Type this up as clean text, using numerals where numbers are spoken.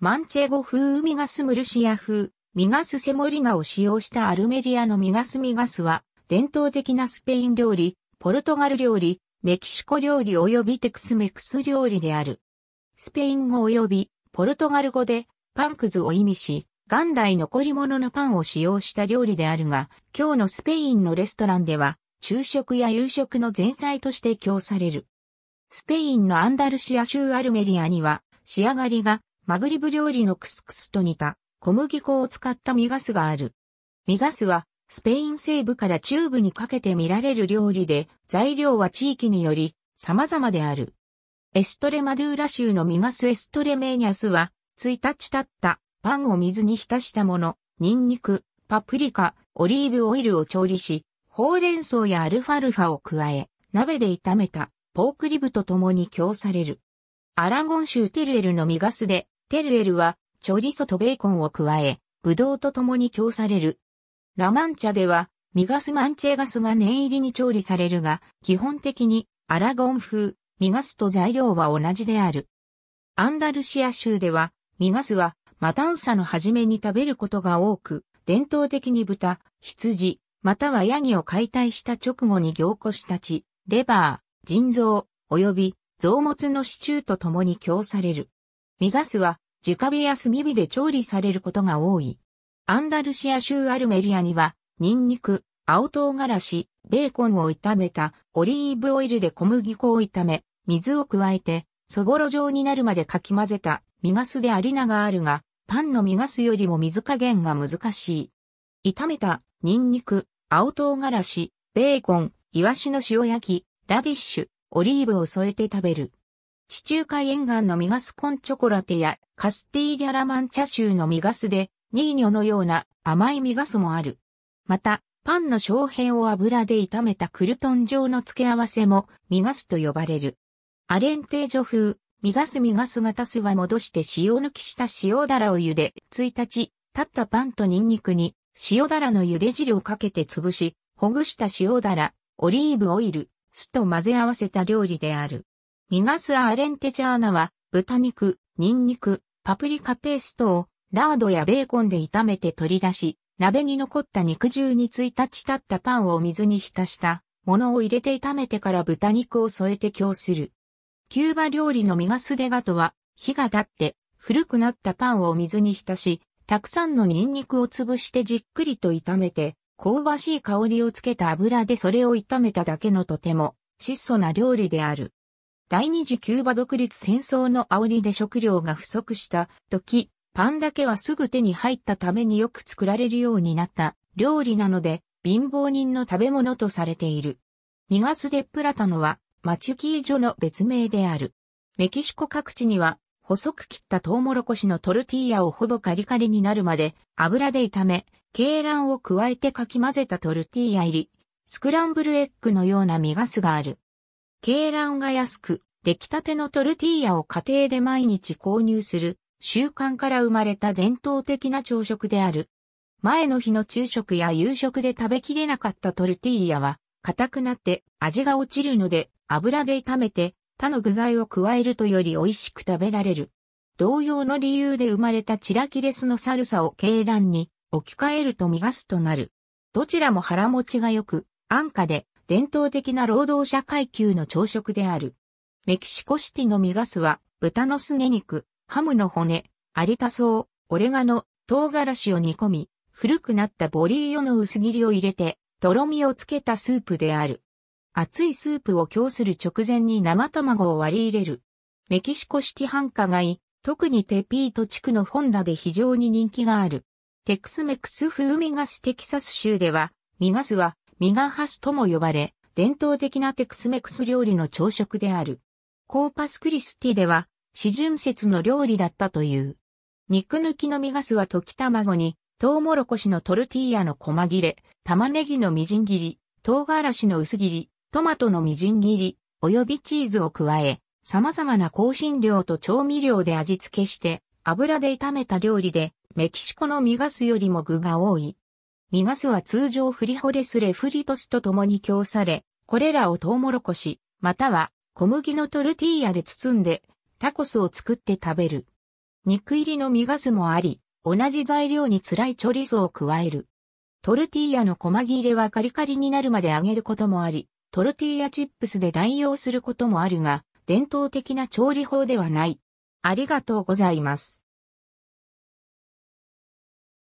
マンチェゴ風ミガスムルシア風ミガスセモリナを使用したアルメリアのミガスは伝統的なスペイン料理、ポルトガル料理、メキシコ料理及びテクスメクス料理である。スペイン語及びポルトガル語でパンくずを意味し、元来残り物のパンを使用した料理であるが、今日のスペインのレストランでは昼食や夕食の前菜として供される。スペインのアンダルシア州アルメリアには仕上がりがマグリブ料理のクスクスと似た小麦粉を使ったミガスがある。ミガスはスペイン西部から中部にかけて見られる料理で、材料は地域により様々である。エストレマドゥーラ州のミガスエストレメーニャスは1日経ったパンを水に浸したもの、ニンニク、パプリカ、オリーブオイルを調理し、ほうれん草やアルファルファを加え、鍋で炒めたポークリブと共に供される。アラゴン州テルエルのミガスで、テルエルは、チョリソとベーコンを加え、ブドウと共に供される。ラマンチャでは、ミガスマンチェガスが念入りに調理されるが、基本的に、アラゴン風、ミガスと材料は同じである。アンダルシア州では、ミガスは、マタンサの初めに食べることが多く、伝統的に豚、羊、またはヤギを解体した直後に凝固した血、レバー、腎臓、及び、臓物のシチューと共に供される。ミガスは直火や炭火で調理されることが多い。アンダルシア州アルメリアには、ニンニク、青唐辛子、ベーコンを炒めたオリーブオイルで小麦粉を炒め、水を加えて、そぼろ状になるまでかき混ぜたミガスでありながあるが、パンのミガスよりも水加減が難しい。炒めたニンニク、青唐辛子、ベーコン、イワシの塩焼き、ラディッシュ、オリーブを添えて食べる。地中海沿岸のミガスコンチョコラテやカスティーリャラマンチャ州のミガスでニーニョのような甘いミガスもある。また、パンの小片を油で炒めたクルトン状の付け合わせもミガスと呼ばれる。アレンテージョ風、ミガスがタスは戻して塩抜きした塩ダラを茹で、1日、経ったパンとニンニクに塩ダラの茹で汁をかけて潰し、ほぐした塩ダラ、オリーブオイル、酢と混ぜ合わせた料理である。ミガスアレンテジャーナは豚肉、ニンニク、パプリカペーストをラードやベーコンで炒めて取り出し、鍋に残った肉汁に1日経ったパンを水に浸したものを入れて炒めてから豚肉を添えて供する。キューバ料理のミガスデガトは日が経って古くなったパンを水に浸し、たくさんのニンニクを潰してじっくりと炒めて、香ばしい香りをつけた油でそれを炒めただけのとても質素な料理である。第二次キューバ独立戦争の煽りで食料が不足した時、パンだけはすぐ手に入ったためによく作られるようになった料理なので貧乏人の食べ物とされている。ミガスデプラタノはマチュキージョの別名である。メキシコ各地には細く切ったトウモロコシのトルティーヤをほぼカリカリになるまで油で炒め、鶏卵を加えてかき混ぜたトルティーヤ入り、スクランブルエッグのようなミガスがある。鶏卵が安く、出来たてのトルティーヤを家庭で毎日購入する習慣から生まれた伝統的な朝食である。前の日の昼食や夕食で食べきれなかったトルティーヤは、硬くなって味が落ちるので油で炒めて他の具材を加えるとより美味しく食べられる。同様の理由で生まれたチラキレスのサルサを鶏卵に、置き換えるとミガスとなる。どちらも腹持ちが良く、安価で伝統的な労働者階級の朝食である。メキシコシティのミガスは豚のすね肉、ハムの骨、アリタソウ、オレガノ、唐辛子を煮込み、古くなったボリーヨの薄切りを入れて、とろみをつけたスープである。熱いスープを供する直前に生卵を割り入れる。メキシコシティ繁華街、特にテピート地区のホンダで非常に人気がある。テクスメクス風ミガステキサス州では、ミガスはミガハスとも呼ばれ、伝統的なテクスメクス料理の朝食である。コーパスクリスティでは、四旬節の料理だったという。肉抜きのミガスは溶き卵に、トウモロコシのトルティーヤの細切れ、玉ねぎのみじん切り、唐辛子の薄切り、トマトのみじん切り、およびチーズを加え、様々な香辛料と調味料で味付けして、油で炒めた料理で、メキシコのミガスよりも具が多い。ミガスは通常フリホレスレフリトスと共に供され、これらをトウモロコシ、または小麦のトルティーヤで包んで、タコスを作って食べる。肉入りのミガスもあり、同じ材料に辛いチョリソを加える。トルティーヤの細切れはカリカリになるまで揚げることもあり、トルティーヤチップスで代用することもあるが、伝統的な調理法ではない。ありがとうございます。